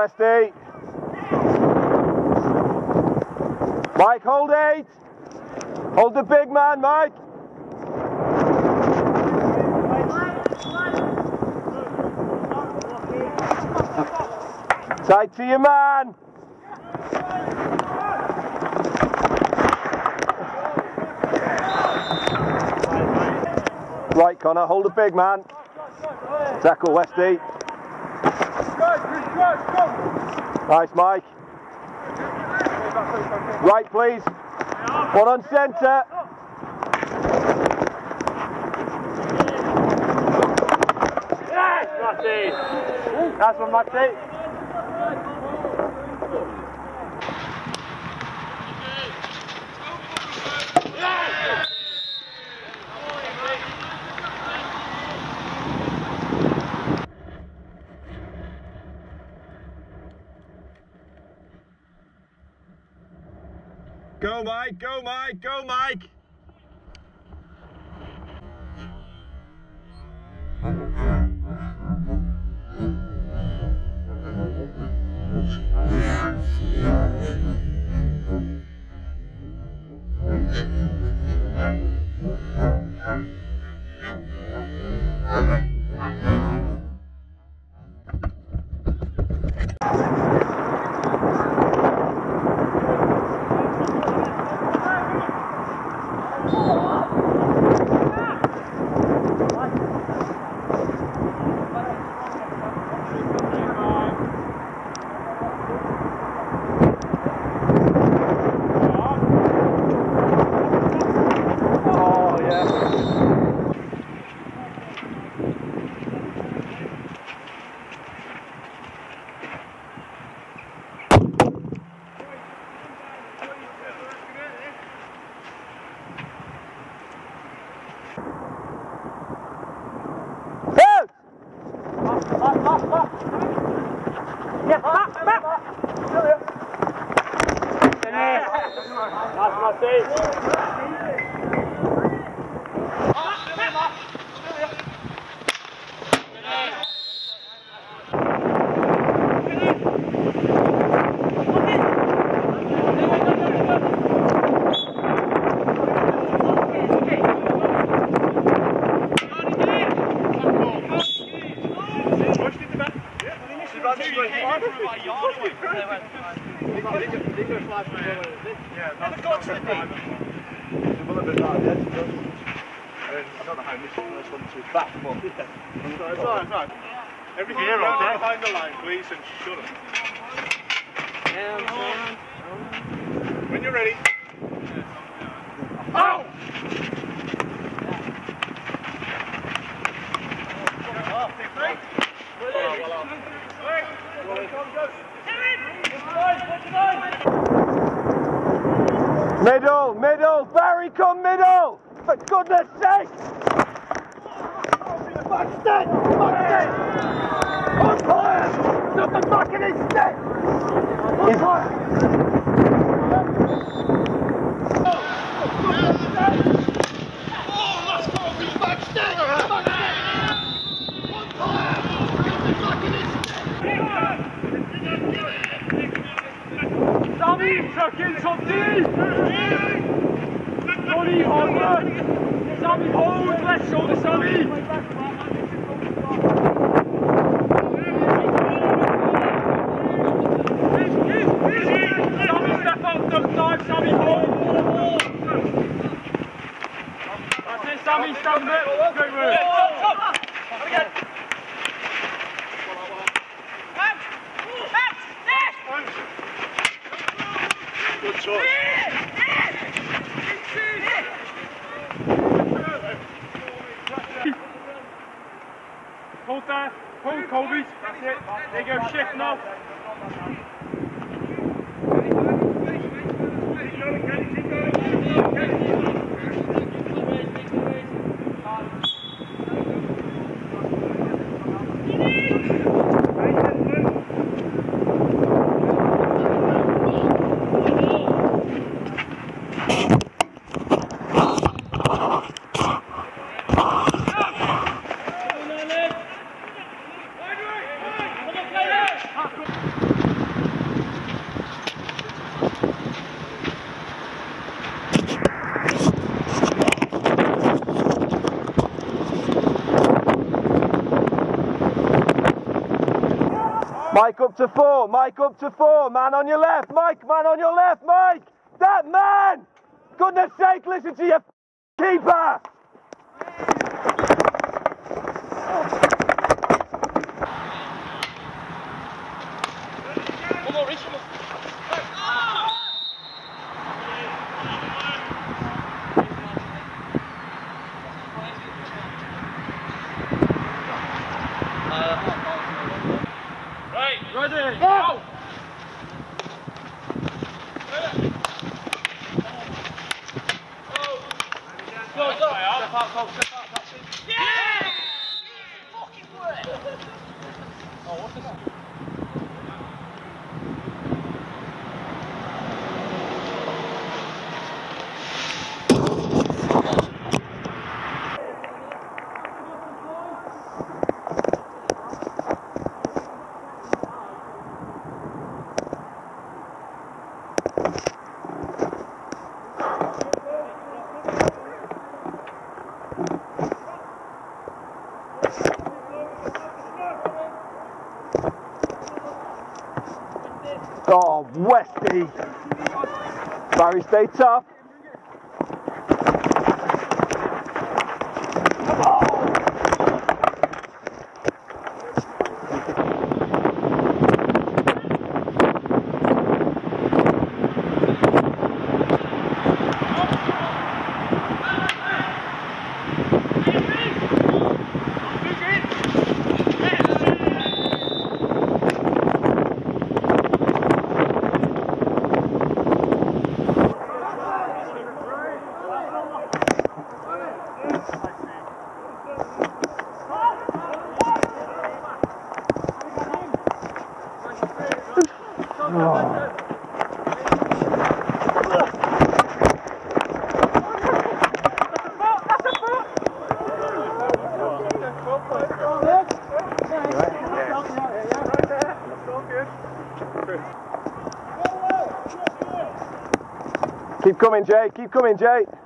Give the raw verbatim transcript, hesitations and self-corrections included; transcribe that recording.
Left eight. Mike, hold eight. Hold the big man, Mike. Tight to your man. Right, Connor, hold the big man. Tackle Westy. Nice, Mike. Right, please. One on centre. Yes, Matty. That's one, Matty. Go Mike, go Mike, go Mike! Middle, middle, Barry, come middle! For goodness sake! Back stick! Back stick! Umpire! Nothing back in his stick! Oh, let's go! Back stick! Back stick! Umpire! Nothing back in his stick! Sammy, fucking something! Johnny, onward! Sammy, hold! Left shoulder, Sammy! Sammy, step out some time, Sammy, hold! That's it, Sammy, stand there! Great work! Good shot! Hold that, hold Colby, that's it, there you go, shift now. Come on. Mike up to four, Mike up to four, man on your left, Mike, man on your left, Mike! That man! Goodness sake, listen to your keeper! Ready? Go! Go, go! Yeah! Fucking work! Oh, what's the name? Oh, Westy! Barry, stay tough. Come on! Keep coming, Jay. Keep coming, Jay.